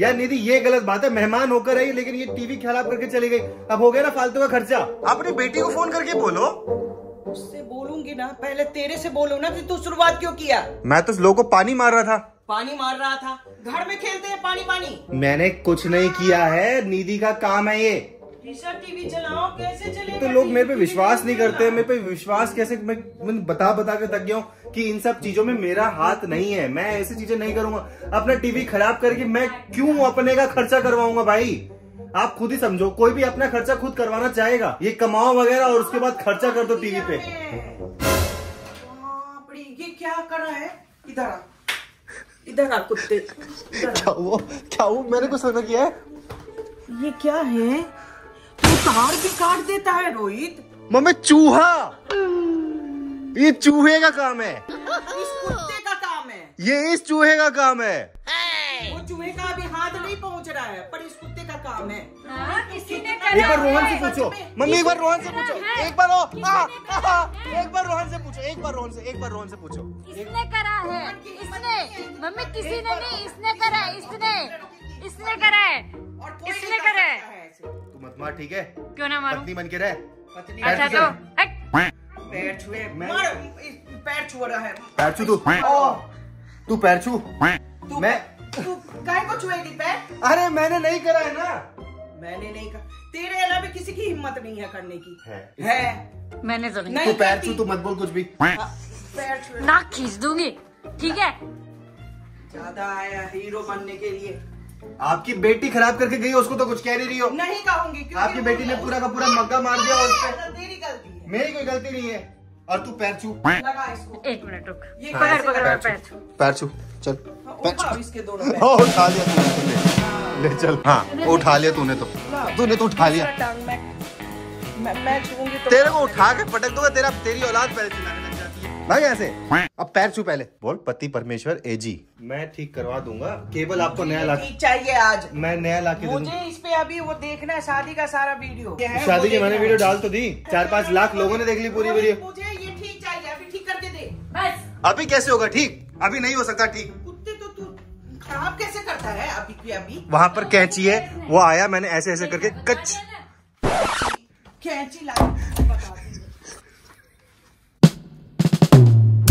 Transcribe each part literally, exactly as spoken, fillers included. यार निधि ये गलत बात है, मेहमान होकर आई लेकिन ये टीवी खराब करके चली गई, अब हो गया ना फालतू का खर्चा। अपनी बेटी को फोन करके बोलो। उससे बोलूंगी ना, पहले तेरे से बोलो ना कि तू शुरुआत क्यों किया। मैं तो लोगों को पानी मार रहा था। पानी मार रहा था? घर में खेलते हैं पानी पानी। मैंने कुछ नहीं किया है, निधि का काम है ये। टीवी चलाओ कैसे चलेगा? तो लोग मेरे पे विश्वास नहीं करते, मेरे पे विश्वास कैसे, मैं, मैं बता बता के थक गया हूँ कि इन सब चीजों में मेरा हाथ नहीं है, मैं ऐसी चीजें नहीं करूंगा। अपना टीवी खराब करके मैं क्यों अपने का खर्चा करवाऊंगा भाई? आप खुद ही समझो, कोई भी अपना खर्चा खुद करवाना चाहेगा, ये कमाओ वगैरह और उसके बाद खर्चा कर दो टीवी पे। ये क्या करा है? इधर इधर आ कुत्ते। क्या वो क्या वो मैंने कुछ समझ किया है? ये क्या है? तार भी काट देता है रोहित। मम्मी चूहा, ये चूहे का काम है, इस कुत्ते का काम है, ये इस चूहे का काम है। वो चूहे का अभी हाथ नहीं पहुंच रहा है पर इस कुत्ते का काम है। हाँ, किसी ने करा। एक बार रोहन से पूछो मम्मी, एक बार रोहन से पूछो, एक बार एक बार रोहन से पूछो, एक बार रोहन से एक बार रोहन से पूछो किसने करा है? इसने मम्मी, किसी ने नहीं, इसने करा है, इसने इसने करा है, इसने करा है। मार ठीक है, क्यों ना मारूं? पत्नी बन के रहे। पत्नी अच्छा तो पैर छुए, मार पैर छुआ रहा है। पैर छू तू, तू पैर छू। मैं तू काहे को छुएगी पैर? अरे मैंने नहीं करा है ना, मैंने नहीं करा। तेरे अलावा किसी की हिम्मत नहीं है करने की है, है। मैंने तो नहीं। तू पैर छू, तू मत बोल कुछ भी, पैर छू नाक खींच दूंगी। ठीक है, ज्यादा आया हीरो बनने के लिए। आपकी बेटी खराब करके गई, उसको तो कुछ कह नहीं रही हो। नहीं कहूंगी, क्योंकि आपकी बेटी ने पूरा का पूरा मग्गा मार दिया और उसपे तेरी गलती है, मेरी कोई गलती नहीं है। और तू पैर छू, लगा इसको। एक मिनट रुक, ये पैर पकड़, पैर छू, पैर छू, चल ऊपर इसके दोनों पैर। हां उठा लिया तूने, ले चल। हां उठा लिया तूने, तो तूने तो उठा लिया। मैं मैं छूऊंगी तो तेरे को उठा के पटक दूंगा, तेरा तेरी औलाद पैर चलाने लग जाती है। भाग यहां से। अब पैर छू पहले, बोल पति परमेश्वर एजी। मैं ठीक करवा दूंगा, केबल आपको नया ला चाहिए आज, मैं नया ला के दूंगा। मुझे इस पे अभी वो देखना है, शादी का सारा वीडियो। शादी की मैंने वीडियो डाल तो दी, चार पाँच लाख लोगों ने देख ली पूरी वीडियो। मुझे ये ठीक चाहिए, अभी ठीक करके दे बस। अभी कैसे होगा ठीक? अभी नहीं हो सकता ठीक। कुत्ते तो तू खराब कैसे करता है? अभी की अभी वहाँ पर कैंची है, वो आया, मैंने ऐसे ऐसे करके कच कैंची ला।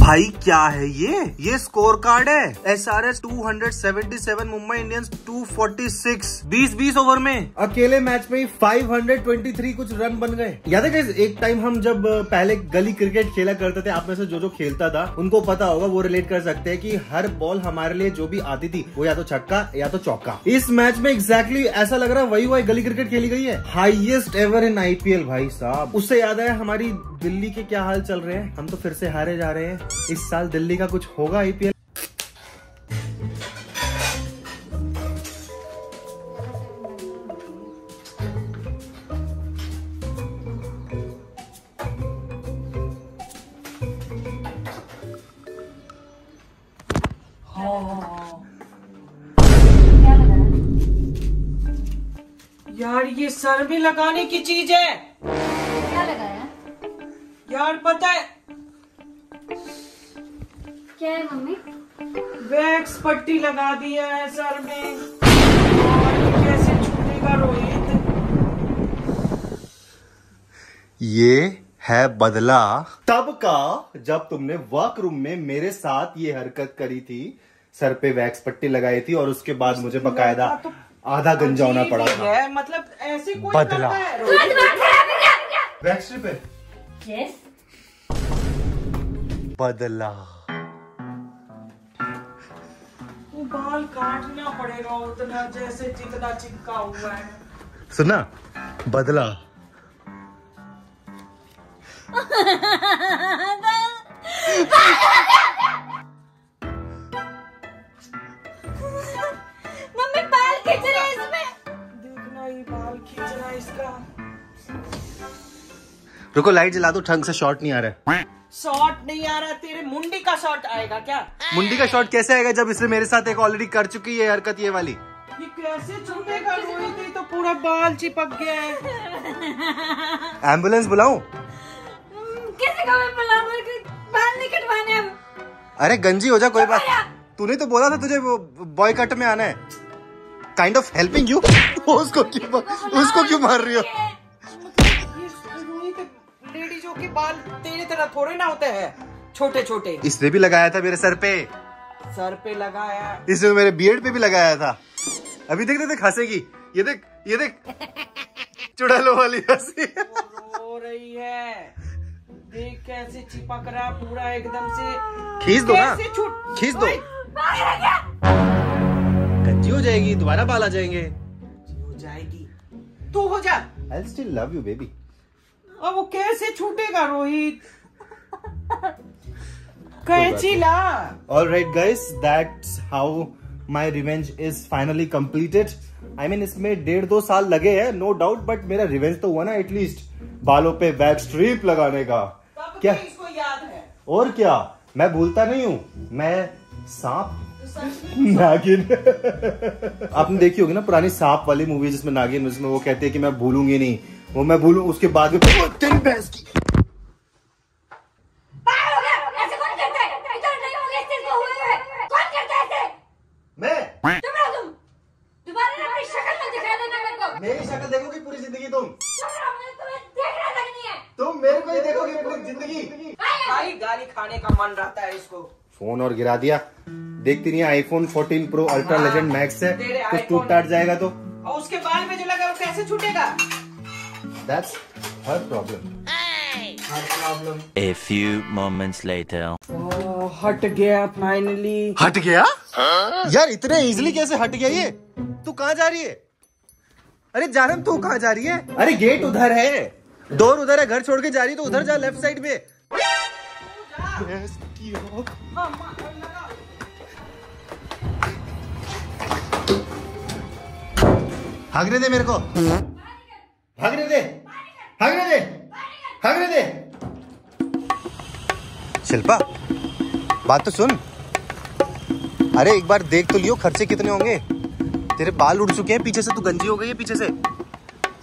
भाई क्या है ये? ये स्कोर कार्ड है। S R S two seventy seven, Mumbai Indians two forty six, बीस बीस ओवर में अकेले मैच में ही फाइव हंड्रेड ट्वेंटी थ्री कुछ रन बन गए। याद है एक टाइम हम जब पहले गली क्रिकेट खेला करते थे, आप में से जो जो खेलता था उनको पता होगा, वो रिलेट कर सकते हैं कि हर बॉल हमारे लिए जो भी आती थी वो या तो छक्का या तो चौका। इस मैच में एग्जैक्टली exactly ऐसा लग रहा है वही वही गली क्रिकेट खेली गई है। Highest ever in I P L भाई साहब। उससे याद है हमारी दिल्ली के क्या हाल चल रहे हैं, हम तो फिर से हारे जा रहे हैं। इस साल दिल्ली का कुछ होगा आई पी एल? यार ये सर भी लगाने की चीज है। क्या लगाया यार? पता है क्या है मम्मी? वैक्स पट्टी लगा दिया है सर में, और ये कैसे छूटेगा रोहित? ये है बदला तब का जब तुमने वर्करूम में मेरे साथ ये हरकत करी थी, सर पे वैक्स पट्टी लगाई थी और उसके बाद मुझे बकायदा तो आधा गंजा होना पड़ा था। मतलब ऐसे कोई बदला वैक्स पे yes. बदला बाल काटना पड़ेगा उतना, जैसे जितना चिपका हुआ है। सुना बदला। मम्मी बाल खींच रहे इसमें, देखना ही बाल खींच रहा है इसका। रुको लाइट जला दो, ढंग से शॉट नहीं आ रहा है। शॉट नहीं आ रहा, तेरे मुंडी का शॉट आएगा क्या? मुंडी का शॉट कैसे आएगा जब इसने मेरे साथ एक ऑलरेडी कर चुकी है हरकत ये वाली? ये कैसे छूटेगा रोहित? तो पूरा बाल चिपक गया है। एम्बुलेंस बुलाऊं? किसी को बाल नहीं कटवाने हम। अरे गंजी हो जा कोई बात। तूने तो बोला था तुझे बॉय कट में आना है। kind of helping you? उसको क्यों उसको क्यों मार रही हो? लेडीज के बाल तेरे तरह थोड़े ना होते हैं, छोटे छोटे। इसने भी लगाया था मेरे सर पे, सर पे लगाया। इसने मेरे बियर्ड पे भी लगाया था। अभी देख देख हंसेगी, ये देख ये देख चुड़ैलों वाली हंसी। रो रही है, देख कैसे छिपा कर रहा पूरा एकदम से। खींच दो ना, खींच दो, गंजी हो जाएगी, दोबारा बाल आ जाएंगे। हो जाएगी तू हो जा। I'll still love you baby। अब वो कैसे छूटेगा रोहित? कैंची ला। All right guys, that's how my revenge is finally completed. I mean इसमें डेढ़ दो साल लगे हैं no doubt, but मेरा revenge तो हुआ ना at least, बालों पे बैक स्ट्रिप लगाने का। क्या इसको याद है? और क्या, मैं भूलता नहीं हूँ, मैं सांप नागिन। आपने देखी होगी ना पुरानी सांप वाली मूवी जिसमें नागिन, जिसमें वो कहते हैं कि मैं भूलूंगी नहीं, वो मैं भूलूं उसके बाद में तेरी भैंस की। मेरी शक्ल देखोगी पूरी जिंदगी तुम? तुम मेरे को ही देखोगी पूरी जिंदगी। भाई गाली खाने का मन रहता है इसको। फोन और गिरा दिया, देखती नहीं iPhone fourteen pro ultra legend max है, कुछ टूट टाट जाएगा तो। और उसके बाल में जो लगा वो कैसे छूटेगा? That's her problem. Her problem. A few moments later. Oh, हट गया finally. हट गया? हाँ? यार इतने इजीली कैसे हट गया ये? तू कहाँ जा रही है? अरे जानम तू कहाँ जा रही है? अरे गेट उधर है, डोर उधर है, घर छोड़ के जा रही तो उधर जा, लेफ्ट साइड में। भागने दे मेरे को, भागने दे, भागने दे, भागने दे। शिल्पा बात तो सुन, अरे एक बार देख तो लियो खर्चे कितने होंगे, तेरे बाल उड़ चुके हैं पीछे से, तू गंजी हो गई है पीछे से।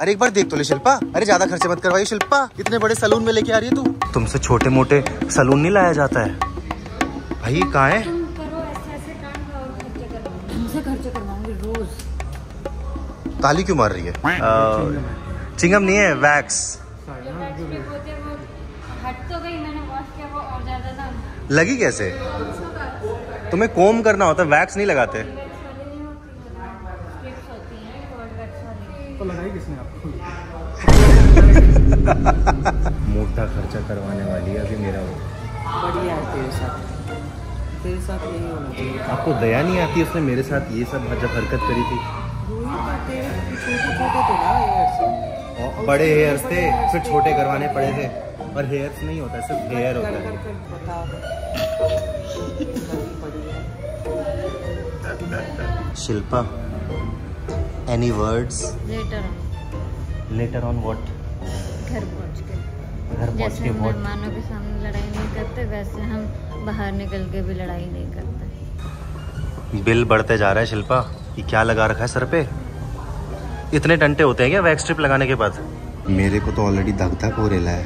अरे एक बार देख तो ले शिल्पा, अरे ज्यादा खर्चे मत करवाइए शिल्पा, इतने बड़े सलून में लेके आ रही है तू। तुमसे छोटे मोटे सलून नहीं लाया जाता है भाई। कहाँ है ताली क्यों मार रही है? आ, चिंगम नहीं है, वैक्स। लगी कैसे? तुम्हें कोम करना होता है, वैक्स नहीं लगाते। मोटा खर्चा करवाने वाली है अभी मेरा वो। बढ़िया है, तेरे साथ तेरे साथ यही होना चाहिए। आपको दया नहीं आती? उसने मेरे साथ ये सब जब हरकत करी थी। तो बड़े हेयर्स थे फिर छोटे करवाने पड़े थे, और हेयर्स नहीं होता सिर्फ हेयर होता है। Shilpa any words letter on what? घर पहुंच के, घर पहुंच के मेहमानों के सामने लड़ाई नहीं करते, वैसे हम बाहर निकल के भी लड़ाई नहीं करते। बिल बढ़ते जा रहा है शिल्पा, ये क्या लगा रखा है सर पे? इतने टंटे होते हैं क्या वैक्स स्ट्रिप लगाने के बाद? मेरे को तो ऑलरेडी धक धक हो रहा है।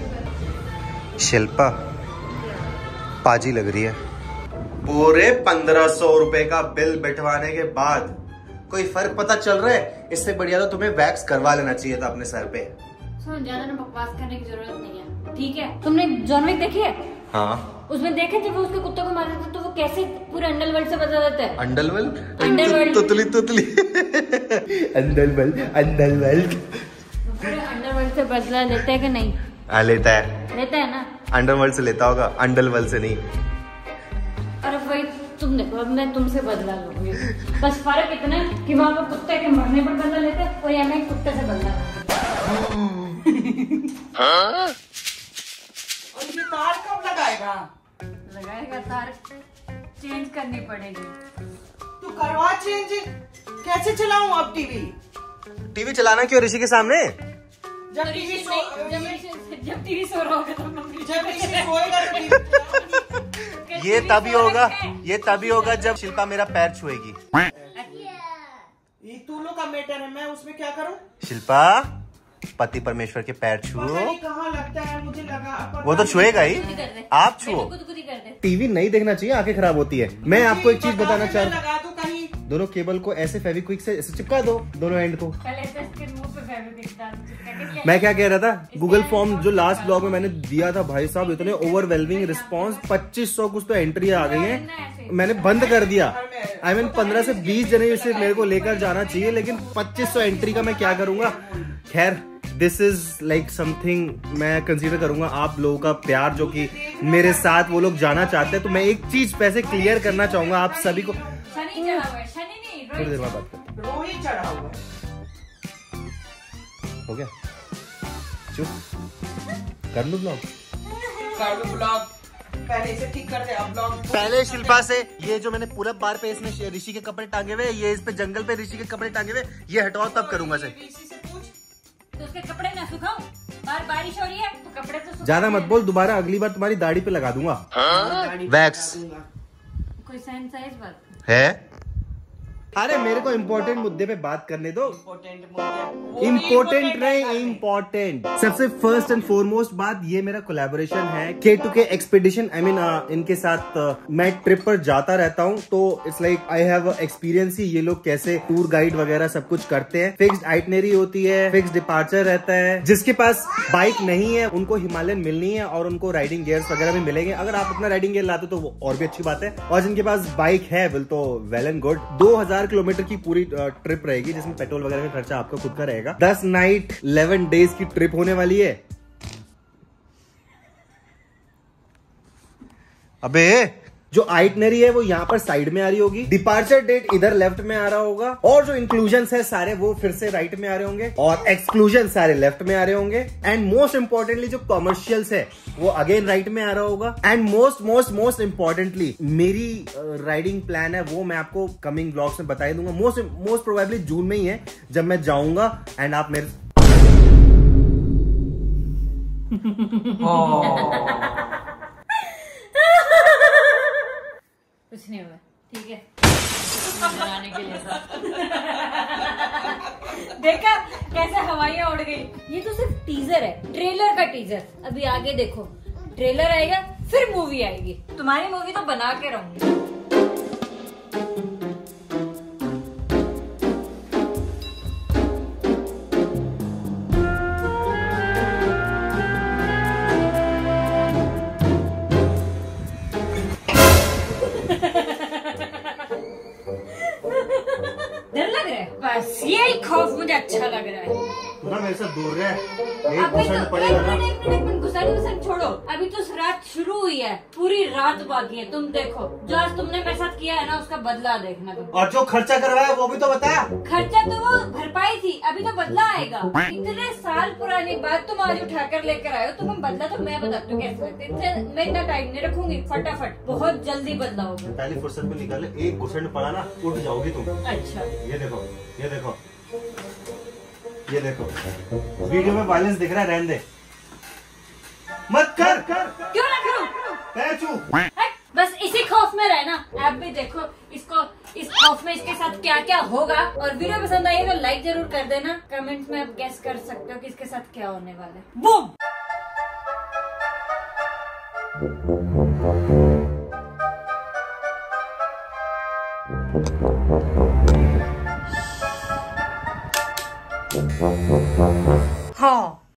शिल्पा पाजी लग रही है। पूरे पंद्रह सौ रुपए का बिल बिठवाने के बाद कोई फर्क पता चल रहा है? इससे बढ़िया तो तुम्हें वैक्स करवा लेना चाहिए था अपने सर पे। सुन ज्यादा ना बकवास करने की जरूरत नहीं है, ठीक है? तुमने जॉन विक देखी है? हाँ। उसमें देखा जब वो उसके कुत्ते को मार देता तो वो कैसे पूरे अंडरवर्ल्ड से बचा देता है। अंडरवर्ल्ड अंडरवर्ल्ड तुतली तुतली अंडरवर्ल्ड अंडरवर्ल्ड पूरे अंडरवर्ल्ड से बदला लेता है कि नहीं? हाँ लेता है, लेता है ना। अंडरवर्ल्ड से लेता होगा, अंडरवर्ल्ड से नहीं। तुम देखो अब मैं तुमसे बदला लूंगी, बस फर्क इतना कि वहाँ पर कुत्ते के मरने पर बदला लेते हैं और यहाँ मैं कुत्ते से बदला लूंगा। हाँ? और ये तार कब लगाएगा? लगाएगा तार, चेंज करनी पड़ेगी। तू करवा चेंज, कैसे चलाऊं अब टीवी? टीवी चलाना क्यों ऋषि के सामने? जब टीवी सो जब टीवी सो रहा होगा तब ये तभी होगा, ये तभी होगा जब शिल्पा मेरा पैर छुएगी। ये तू लोग का मैटर है, मैं उसमें क्या करूं? शिल्पा पति परमेश्वर के पैर छुओ। कहाँ लगता है मुझे लगा वो तो छुएगा ही, आप छुओ। टीवी नहीं देखना चाहिए, आंखें खराब होती है। मैं आपको एक चीज बताना चाह रहा हूँ, दोनों केबल को ऐसे फेविक्विक से ऐसे चिपका दो दोनों एंड को। मैं क्या कह रहा था, गूगल फॉर्म जो लास्ट ब्लॉग में मैंने दिया था भाई साहब इतने ओवरवेलमिंग रिस्पॉन्स, पच्चीस सौ कुछ तो एंट्री आ गई है, मैंने बंद कर दिया। आई मीन पंद्रह से बीस जनवरी से मेरे को लेकर जाना चाहिए, लेकिन पच्चीस सौ एंट्री का मैं क्या करूंगा। खैर दिस इज लाइक समथिंग मैं कंसीडर करूंगा आप लोगों का प्यार जो कि मेरे साथ वो लोग जाना चाहते हैं। तो मैं एक चीज पैसे क्लियर करना चाहूंगा आप सभी को, थोड़ी देर बाद बात करते हो गया चुप कर लू ब्लॉग कर लू ब्लॉग पहले इसे ठीक कर दे अब ब्लॉग। पहले शिल्पा से ये जो मैंने पूरब बार पे इसमें ऋषि के कपड़े टांगे हुए, ये इस पे जंगल पे ऋषि के कपड़े टांगे हुए, ये हटाओ तब करूंगा से। तो उसके कपड़े ना सुखाओ, बार बारिश हो रही है तो कपड़े तो ज्यादा मत बोल दोबारा, अगली बार तुम्हारी दाढ़ी पे लगा दूंगा वैक्स। कोई सेंस बात है? अरे मेरे को इम्पोर्टेंट मुद्दे पे बात करने दो। इम्पोर्टेंट नहीं इम्पोर्टेंट। सबसे फर्स्ट एंड फॉरमोस्ट बात ये मेरा कोलैबोरेशन है के टू के एक्सपीडिशन। आई मीन इनके साथ uh, मैं ट्रिप पर जाता रहता हूँ तो it's like I have experience ही ये लोग कैसे टूर गाइड वगैरह सब कुछ करते हैं। फिक्स्ड आइटनरी होती है, फिक्स्ड डिपार्चर रहता है। जिसके पास बाइक नहीं है उनको हिमालयन मिलनी है और उनको राइडिंग गियर्स वगैरह भी मिलेंगे। अगर आप अपना राइडिंग गियर लाते तो वो और भी अच्छी बात है, और जिनके पास बाइक है विल तो वेल एंड गुड। दो हजार किलोमीटर की पूरी ट्रिप रहेगी जिसमें पेट्रोल वगैरह का खर्चा आपका खुद का रहेगा। दस नाइट इलेवन डेज की ट्रिप होने वाली है। अबे जो आइटनरी है वो यहाँ पर साइड में आ रही होगी, डिपार्चर डेट इधर लेफ्ट में आ रहा होगा, और जो इंक्लूजन है सारे वो फिर से राइट में आ रहे होंगे और एक्सक्लूजन सारे लेफ्ट में आ रहे होंगे। एंड मोस्ट इम्पोर्टेंटली जो कॉमर्शियल्स है वो अगेन राइट में आ रहा होगा। And most most most importantly मेरी राइडिंग uh, प्लान है वो मैं आपको कमिंग ब्लॉग्स में बता दूंगा। मोस्ट मोस्ट प्रोबेबली जून में ही है जब मैं जाऊंगा। एंड आप मेरे कुछ नहीं हुआ ठीक है के लिए देखा कैसे हवाइयां उड़ गई। ये तो सिर्फ टीजर है, ट्रेलर का टीजर। अभी आगे देखो, ट्रेलर आएगा फिर मूवी आएगी। तुम्हारी मूवी तो बना के रहूंगी। अच्छा लग रहा है थोड़ा मेरे साथ दूर रहे। छोड़ो अभी तो रात शुरू हुई है, पूरी रात बाकी है। तुम देखो जो आज तुमने मेरे साथ किया है ना उसका बदला देखना तुम। और जो खर्चा करवाया वो भी तो बताया। खर्चा तो वो भरपाई थी, अभी तो बदला आएगा। इतने साल पुरानी बात तुम आज उठाकर लेकर आए हो। तुम बदला तो मैं बताती हूँ कैसे लेते, मैं इतना टाइम नहीं रखूंगी। फटाफट बहुत जल्दी बदला होगा। पहले फुर्सत में निकाले एक घुसंड पड़ा ना उठ जाओगी तुम। अच्छा ये देखो ये देखो ये देखो वीडियो में बैलेंस दिख रहा है, रहने दे मत कर कर क्यों ना करूं। बस इसी खौफ में रहना। आप भी देखो इसको, इस खौफ में इसके साथ क्या क्या होगा। और वीडियो पसंद आई तो लाइक जरूर कर देना। कमेंट्स में आप गेस कर सकते हो कि इसके साथ क्या होने वाला है। बूम। हाँ